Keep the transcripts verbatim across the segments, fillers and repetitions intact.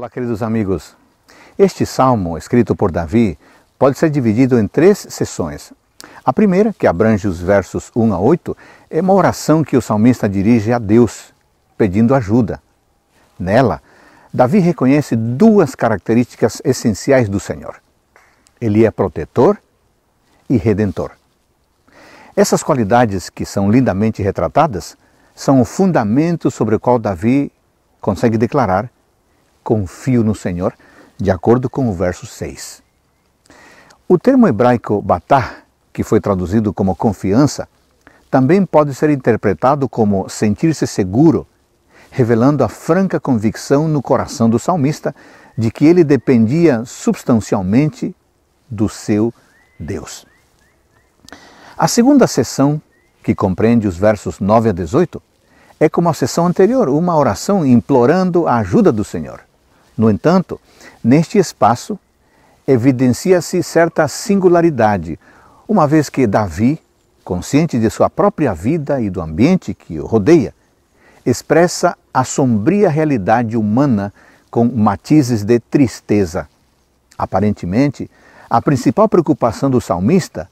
Olá, queridos amigos. Este salmo, escrito por Davi, pode ser dividido em três seções. A primeira, que abrange os versos um a oito, é uma oração que o salmista dirige a Deus, pedindo ajuda. Nela, Davi reconhece duas características essenciais do Senhor. Ele é protetor e redentor. Essas qualidades, que são lindamente retratadas, são o fundamento sobre o qual Davi consegue declarar: confio no Senhor, de acordo com o verso seis. O termo hebraico batá, que foi traduzido como confiança, também pode ser interpretado como sentir-se seguro, revelando a franca convicção no coração do salmista de que ele dependia substancialmente do seu Deus. A segunda seção, que compreende os versos nove a dezoito, é como a seção anterior, uma oração implorando a ajuda do Senhor. No entanto, neste espaço, evidencia-se certa singularidade, uma vez que Davi, consciente de sua própria vida e do ambiente que o rodeia, expressa a sombria realidade humana com matizes de tristeza. Aparentemente, a principal preocupação do salmista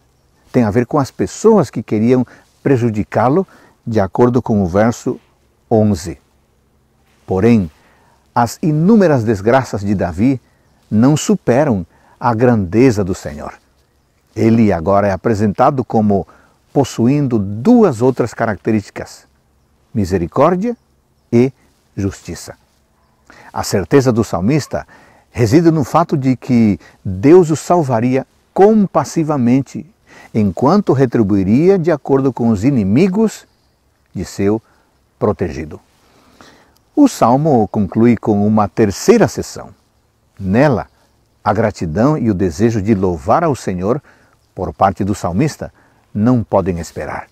tem a ver com as pessoas que queriam prejudicá-lo, de acordo com o verso onze. Porém, as inúmeras desgraças de Davi não superam a grandeza do Senhor. Ele agora é apresentado como possuindo duas outras características: misericórdia e justiça. A certeza do salmista reside no fato de que Deus o salvaria compassivamente, enquanto retribuiria de acordo com os inimigos de seu protegido. O salmo conclui com uma terceira seção. Nela, a gratidão e o desejo de louvar ao Senhor por parte do salmista não podem esperar.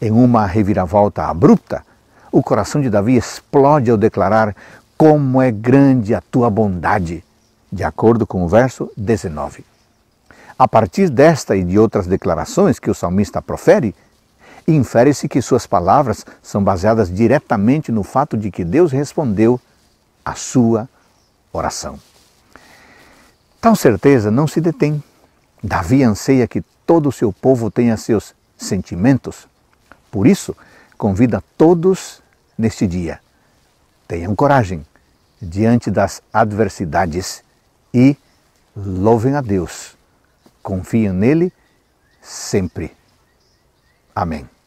Em uma reviravolta abrupta, o coração de Davi explode ao declarar: como é grande a tua bondade, de acordo com o verso dezenove. A partir desta e de outras declarações que o salmista profere, infere-se que suas palavras são baseadas diretamente no fato de que Deus respondeu à sua oração. Tal certeza não se detém. Davi anseia que todo o seu povo tenha seus sentimentos. Por isso, convida todos neste dia: tenham coragem diante das adversidades e louvem a Deus. Confiem nele sempre. Amém.